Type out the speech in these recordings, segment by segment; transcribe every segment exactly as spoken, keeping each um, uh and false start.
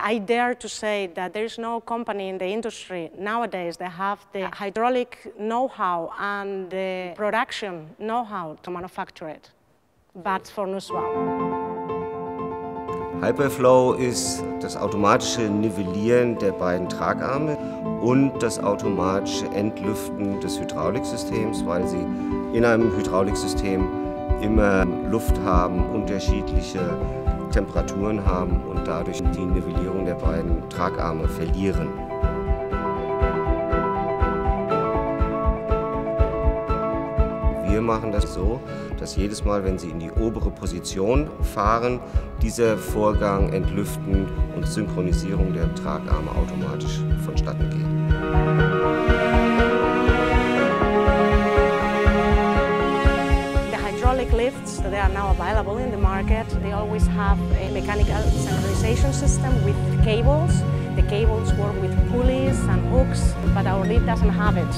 I dare to say that there is no company in the industry nowadays that have the hydraulic know-how and the production know-how to manufacture it, but for Nussbaum. Hyperflow ist das automatische Nivellieren der beiden Tragarme und das automatische Entlüften des Hydrauliksystems, weil sie in einem Hydrauliksystem immer Luft haben, unterschiedliche Temperaturen haben und dadurch die Nivellierung der beiden Tragarme verlieren. Wir machen das so, dass jedes Mal, wenn Sie in die obere Position fahren, dieser Vorgang Entlüften und Synchronisierung der Tragarme automatisch vonstatten geht. The hydraulic lifts that are now available in the market, they always have a mechanical synchronization system with cables. The cables work with pulleys and hooks, but our lift doesn't have it.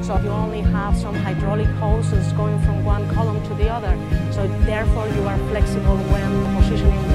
So you only have some hydraulic hoses going from one column to the other. So therefore you are flexible when positioning